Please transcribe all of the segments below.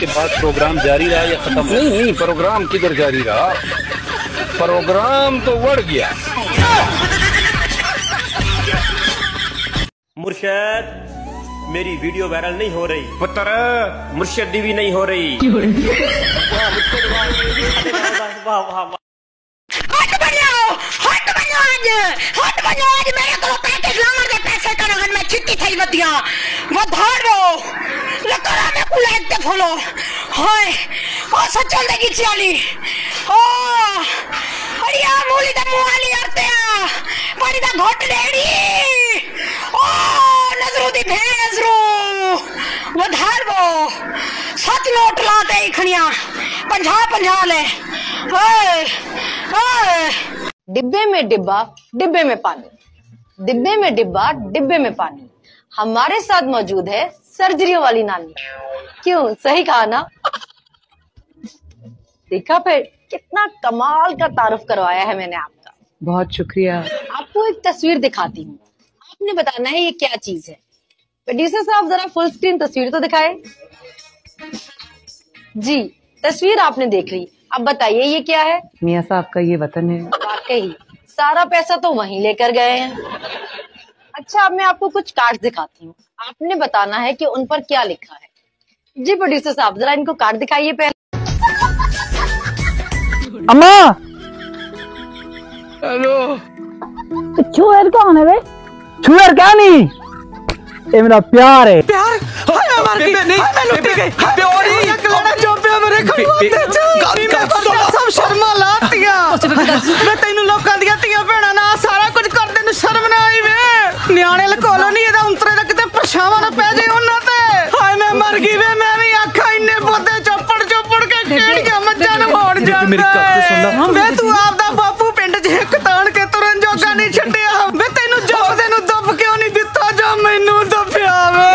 के बाद प्रोग्राम जारी रहा या खत्म? नहीं, प्रोग्राम किधर जारी रहा, प्रोग्राम तो बढ़ गया। मुर्शद मेरी वीडियो वायरल नहीं हो रही, पुत्र मुर्शद दीवी नहीं हो रही। डिब्बे में डिब्बा, डिब्बे में पानी, डिब्बे में डिब्बा, डिब्बे में पानी। हमारे साथ मौजूद है सर्जरियों वाली नानी। क्यों सही कहा ना? देखा फिर कितना कमाल का तारुफ करवाया है मैंने आपका, बहुत शुक्रिया। आपको एक तस्वीर दिखाती हूँ, आपने बताना है ये क्या चीज है। प्रोड्यूसर साहब जरा फुल स्क्रीन तस्वीर तो दिखाए। जी तस्वीर आपने देख ली, अब बताइए ये क्या है? मियाँ साहब का ये वतन है। वाकई सारा पैसा तो वहीं लेकर गए हैं। अच्छा अब मैं आपको कुछ कार्ड दिखाती हूँ, आपने बताना है कि उन पर क्या लिखा है। जी प्रोड्यूसर साहब जरा इनको कार्ड दिखाइए पहले। अम्मा हेलो, छुअर कौन है बे? छुअर क्या नहीं, ये मेरा प्यार है। प्यार हाय हमारे की नहीं, मैं लुट गई बे। और ये कलड़ा जो पे मेरे को सब शर्मा लातिया, मैं तैनू लोकां दिया तिया भेणा ना सारा कुछ कर देनु शर्म ना आई। वे ਨਿਆਣੇ ਲਕੋਲੋ ਨਹੀਂ ਇਹਦਾ ਉਂਤਰੇ ਦਾ ਕਿਤੇ ਪਛਾਵਾ ਨਾ ਪੈ ਜੇ ਉਹਨਾਂ ਤੇ। ਹਾਏ ਮੈਂ ਮਰ ਗਈ ਵੇ, ਮੈਂ ਵੀ ਆਖਾਂ ਇੰਨੇ ਬੋਦੇ ਚੋਪੜ ਚੋਪੜ ਕੇ ਕਿਹੜੀਆਂ ਮੱਝਾਂ ਨੂੰ ਹੋਣ ਜਾਂਦਾ ਵੇ। ਤੂੰ ਆਪਦਾ ਬਾਪੂ ਪਿੰਡ 'ਚ ਇੱਕ ਤਾਣ ਕੇ ਤੁਰਨ ਜੋਗਾ ਨਹੀਂ ਛੱਡਿਆ ਵੇ। ਤੈਨੂੰ ਜੋਦੇ ਨੂੰ ਦੱਬ ਕਿਉਂ ਨਹੀਂ ਦਿੱਤਾ ਜੋ ਮੈਨੂੰ ਦੱਬਿਆ ਵੇ?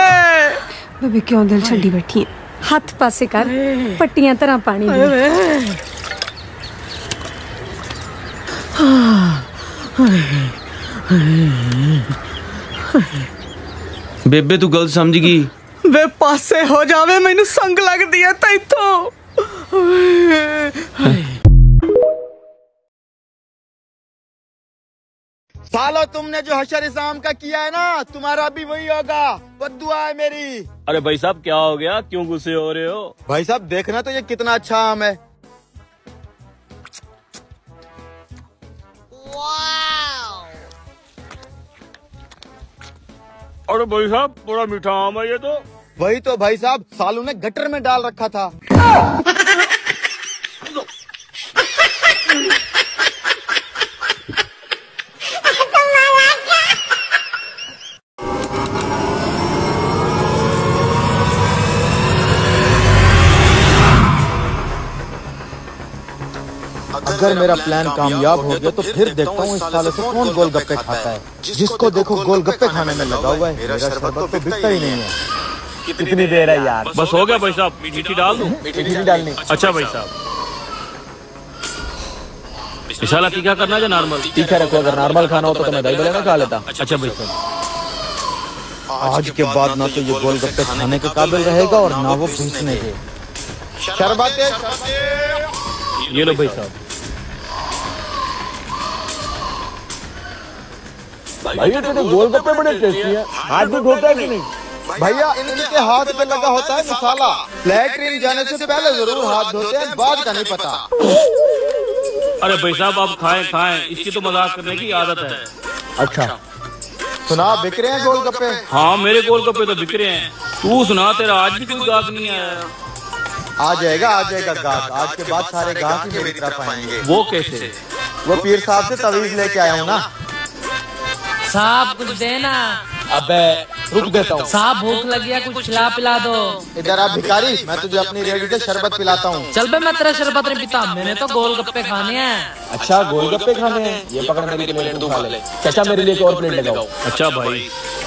ਬੇਬੀ ਕਿਉਂ ਦਿਲ ਛੱਡੀ ਬੈਠੀ ਹੈ? ਹੱਥ ਪਾਸੇ ਕਰ, ਪੱਟੀਆਂ ਤਰ੍ਹਾਂ ਪਾਣੀ ਦੇ। ਹਾਂ बेबे तू गलत समझ गई वे, पासे हो जावे मैनू संग लग दिया तैथों। सालो तुमने जो हशर इसाम का किया है ना, तुम्हारा भी वही होगा, बद्दुआ है मेरी। अरे भाई साहब क्या हो गया, क्यों गुस्से हो रहे हो? भाई साहब देखना तो ये कितना अच्छा आम है। अरे भाई साहब बड़ा मीठा आम है ये तो। वही तो भाई साहब, सालू ने गटर में डाल रखा था। अगर मेरा प्लान कामयाब हो गया तो फिर देखता हूँ इस साले से कौन गोलगप्पे खाता है। जिसको देखो गोलगप्पे खाने में लगा हुआ है, मेरा शरबत तो बिकता ही नहीं है। कितनी देर है यार, बस हो गया भाई साहब, मीठी डाल दूं? मीठी डालनी। अच्छा भाई साहब इशाला तीखा करना या नॉर्मल? तीखा रखो, अगर नॉर्मल खाना हो तो मैं दही बड़े ना खा लेता। अच्छा भाई साहब आज के बाद ना तो ये गोलगप्पे खाने के काबिल रहेगा और ना वो पीसने के। शरबत ये लो भाई साहब। भैया तेरे गोलगप्पे बड़े टेस्टी हैं, हाथ में धोता है कि नहीं? भैया इनके हाथ पे लगा होता है मसाला, लैट्रिन जाने से पहले जरूर हाथ धोते हैं, बाद का नहीं पता। अरे भाई साहब आप खाएं खाएं, इसकी तो मजाक करने की आदत है। अच्छा सुना बिक रहे हैं गोलगप्पे? हाँ मेरे गोलगप्पे तो बिक रहे हैं, तू सुना तेरा आज भी कोई गाहक नहीं आया? आ जाएगा गाहक, आज के बाद सारे गाहक ही मेरी तरफ आएंगे। वो कैसे? वो पीर साहब से तवीज लेके आया हूँ ना। साहब कुछ देना। अबे रुक देता हूँ। साहब भूख लगी है, कुछ खिला पिला दो। इधर आप भिखारी, मैं तुझे अपनी रेडी से शरबत पिलाता हूँ। चल बे मैं तेरा शरबत नहीं पीता, मैंने तो गोलगप्पे खाने हैं। अच्छा गोलगप्पे खाने हैं, ये पकड़ मेरे लिए एक और प्लेट लगाओ। अच्छा भाई